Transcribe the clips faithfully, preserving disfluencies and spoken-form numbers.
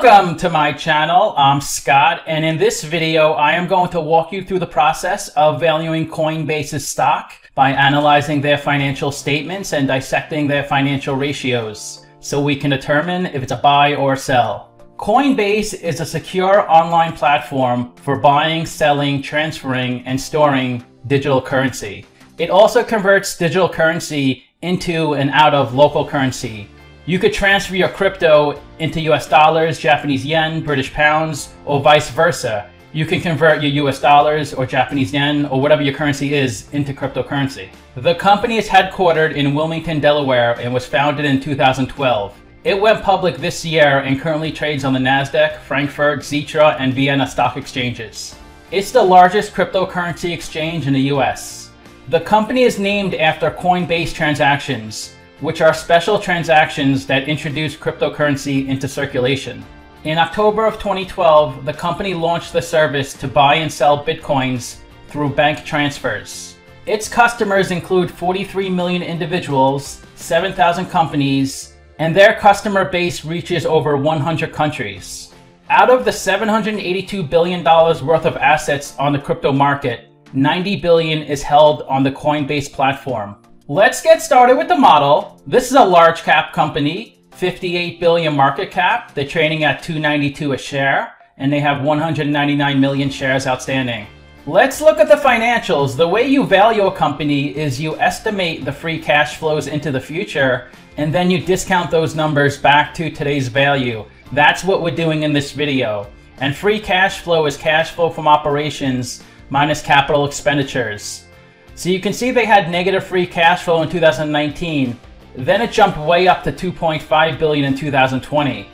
Welcome to my channel. I'm Scott, and in this video, I am going to walk you through the process of valuing Coinbase's stock by analyzing their financial statements and dissecting their financial ratios so we can determine if it's a buy or sell. Coinbase is a secure online platform for buying, selling, transferring, and storing digital currency. It also converts digital currency into and out of local currency. You could transfer your crypto into U S dollars, Japanese yen, British pounds, or vice versa. You can convert your U S dollars or Japanese yen or whatever your currency is into cryptocurrency. The company is headquartered in Wilmington, Delaware, and was founded in two thousand twelve. It went public this year and currently trades on the Nasdaq, Frankfurt, Xetra, and Vienna stock exchanges. It's the largest cryptocurrency exchange in the U S. The company is named after Coinbase transactions, which are special transactions that introduce cryptocurrency into circulation. In October of twenty twelve, the company launched the service to buy and sell Bitcoins through bank transfers. Its customers include forty-three million individuals, seven thousand companies, and their customer base reaches over one hundred countries. Out of the seven hundred eighty-two billion dollars worth of assets on the crypto market, ninety billion dollars is held on the Coinbase platform. Let's get started with the model. This is a large cap company, fifty-eight billion market cap. They're trading at two ninety-two a share, and they have one hundred ninety-nine million shares outstanding. Let's look at the financials. The way you value a company is you estimate the free cash flows into the future, and then you discount those numbers back to today's value. That's what we're doing in this video. And free cash flow is cash flow from operations minus capital expenditures. So you can see they had negative free cash flow in two thousand nineteen. Then it jumped way up to two point five billion dollars in two thousand twenty.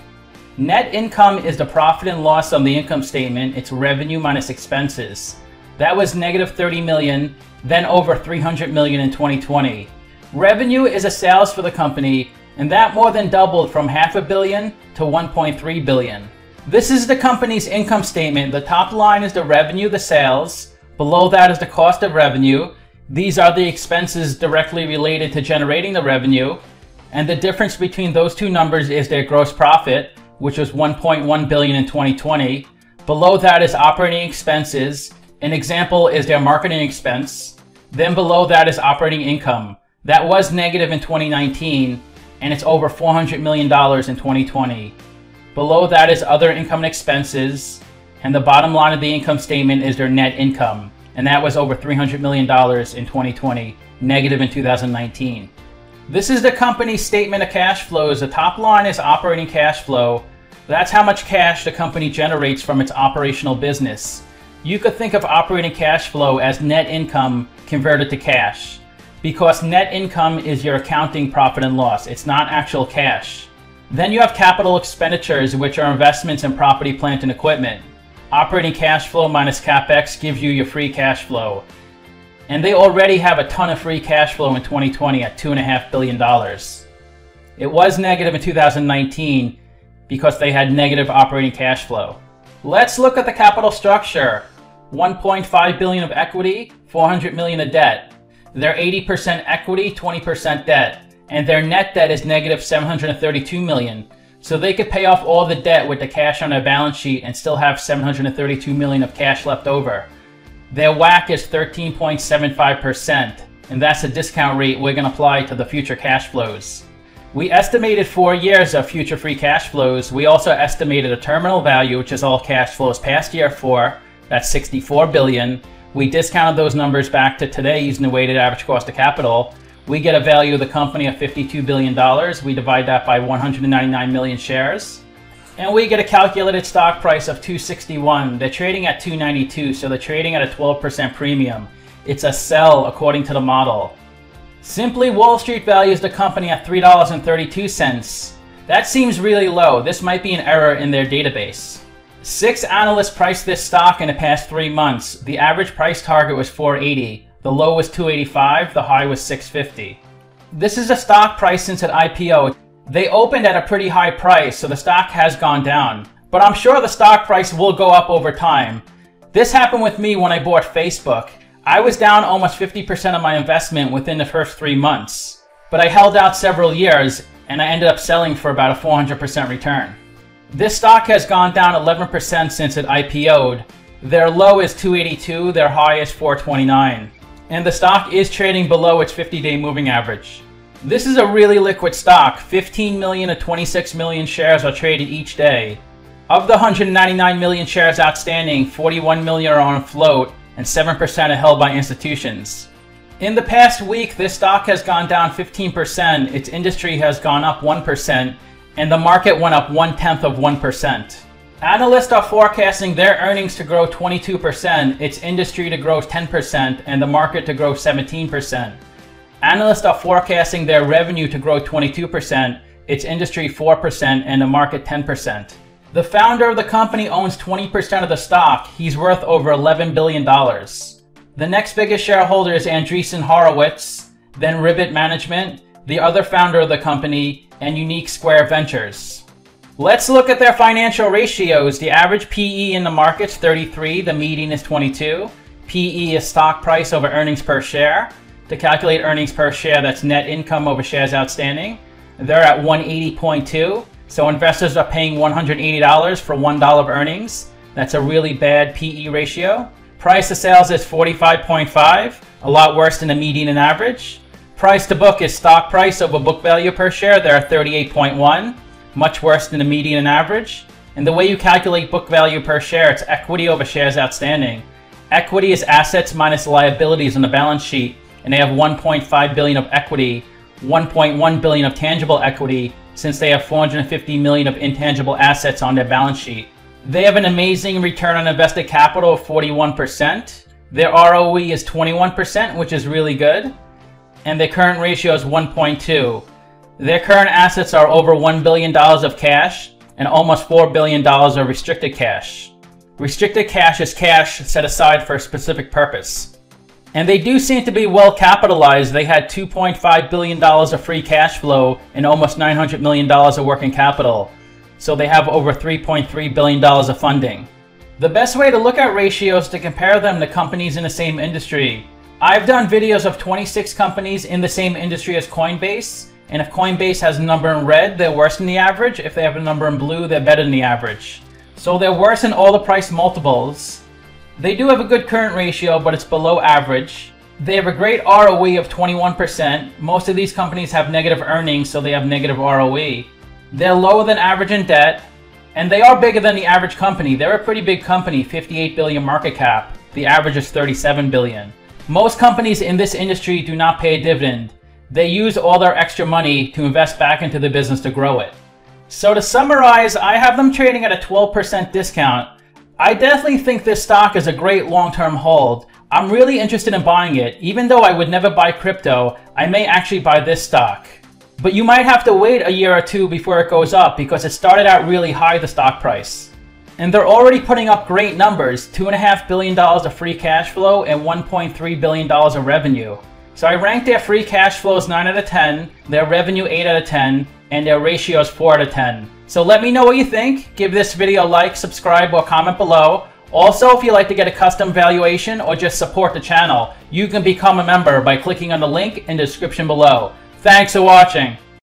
Net income is the profit and loss on the income statement. It's revenue minus expenses. That was negative thirty million dollars, then over three hundred million dollars in twenty twenty. Revenue is a sales for the company, and that more than doubled from half a billion to one point three billion dollars. This is the company's income statement. The top line is the revenue, the sales. Below that is the cost of revenue. These are the expenses directly related to generating the revenue, and the difference between those two numbers is their gross profit, which was one point one billion dollars in twenty twenty. Below that is operating expenses. An example is their marketing expense. Then below that is operating income. That was negative in twenty nineteen, and it's over four hundred million dollars in twenty twenty. Below that is other income and expenses, and the bottom line of the income statement is their net income. And that was over three hundred million dollars in twenty twenty, negative in two thousand nineteen. This is the company's statement of cash flows. The top line is operating cash flow. That's how much cash the company generates from its operational business. You could think of operating cash flow as net income converted to cash, because net income is your accounting profit and loss. It's not actual cash. Then you have capital expenditures, which are investments in property, plant, and equipment. Operating cash flow minus CapEx gives you your free cash flow. And they already have a ton of free cash flow in twenty twenty at two point five billion dollars. It was negative in two thousand nineteen because they had negative operating cash flow. Let's look at the capital structure. one point five billion dollars of equity, four hundred million dollars of debt. They're eighty percent equity, twenty percent debt. And their net debt is negative seven hundred thirty-two million dollars. So they could pay off all the debt with the cash on their balance sheet and still have seven hundred thirty-two million dollars of cash left over. Their W A C C is thirteen point seven five percent, and that's the discount rate we're going to apply to the future cash flows. We estimated four years of future free cash flows. We also estimated a terminal value, which is all cash flows past year four. That's sixty-four billion dollars. We discounted those numbers back to today using the weighted average cost of capital. We get a value of the company of fifty-two billion dollars. We divide that by one hundred ninety-nine million shares. And we get a calculated stock price of two sixty-one. They're trading at two ninety-two, so they're trading at a twelve percent premium. It's a sell according to the model. Simply Wall Street values the company at three dollars and thirty-two cents. That seems really low. This might be an error in their database. Six analysts priced this stock in the past three months. The average price target was four eighty. The low was two eighty-five, the high was six fifty. This is a stock price since it I P O'd. They opened at a pretty high price, so the stock has gone down. But I'm sure the stock price will go up over time. This happened with me when I bought Facebook. I was down almost fifty percent of my investment within the first three months. But I held out several years, and I ended up selling for about a four hundred percent return. This stock has gone down eleven percent since it I P O'd. Their low is two eighty-two, their high is four twenty-nine. And the stock is trading below its fifty-day moving average. This is a really liquid stock. fifteen million to twenty-six million shares are traded each day. Of the one hundred ninety-nine million shares outstanding, forty-one million are on float and seven percent are held by institutions. In the past week, this stock has gone down fifteen percent, its industry has gone up one percent, and the market went up one-tenth of one percent. Analysts are forecasting their earnings to grow twenty-two percent, its industry to grow ten percent, and the market to grow seventeen percent. Analysts are forecasting their revenue to grow twenty-two percent, its industry four percent, and the market ten percent. The founder of the company owns twenty percent of the stock. He's worth over eleven billion dollars. The next biggest shareholder is Andreessen Horowitz, then Ribbit Management, the other founder of the company, and Unique Square Ventures. Let's look at their financial ratios. The average P E in the market's thirty-three, the median is twenty-two. P E is stock price over earnings per share. To calculate earnings per share, that's net income over shares outstanding. They're at one eighty point two. So investors are paying one hundred eighty dollars for one dollar of earnings. That's a really bad P E ratio. Price to sales is forty-five point five, a lot worse than the median and average. Price to book is stock price over book value per share. They're at thirty-eight point one, much worse than the median and average. And the way you calculate book value per share, it's equity over shares outstanding. Equity is assets minus liabilities on the balance sheet, and they have one point five billion dollars of equity, one point one billion dollars of tangible equity, since they have four hundred fifty million dollars of intangible assets on their balance sheet. They have an amazing return on invested capital of forty-one percent. Their R O E is twenty-one percent, which is really good. And their current ratio is one point two. Their current assets are over one billion dollars of cash and almost four billion dollars of restricted cash. Restricted cash is cash set aside for a specific purpose. And they do seem to be well capitalized. They had two point five billion dollars of free cash flow and almost nine hundred million dollars of working capital. So they have over three point three billion dollars of funding. The best way to look at ratios is to compare them to companies in the same industry. I've done videos of twenty-six companies in the same industry as Coinbase. And if Coinbase has a number in red, they're worse than the average. If they have a number in blue, they're better than the average. So they're worse than all the price multiples. They do have a good current ratio, but it's below average. They have a great R O E of twenty-one percent. Most of these companies have negative earnings, so they have negative R O E. They're lower than average in debt, and they are bigger than the average company. They're a pretty big company, fifty-eight billion dollars market cap. The average is thirty-seven billion dollars. Most companies in this industry do not pay a dividend. They use all their extra money to invest back into the business to grow it. So to summarize, I have them trading at a twelve percent discount. I definitely think this stock is a great long-term hold. I'm really interested in buying it. Even though I would never buy crypto, I may actually buy this stock. But you might have to wait a year or two before it goes up, because it started out really high, the stock price. And they're already putting up great numbers, two point five billion dollars of free cash flow and one point three billion dollars of revenue. So I ranked their free cash flows nine out of ten, their revenue eight out of ten, and their ratios four out of ten. So let me know what you think. Give this video a like, subscribe, or comment below. Also, if you'd like to get a custom valuation or just support the channel, you can become a member by clicking on the link in the description below. Thanks for watching.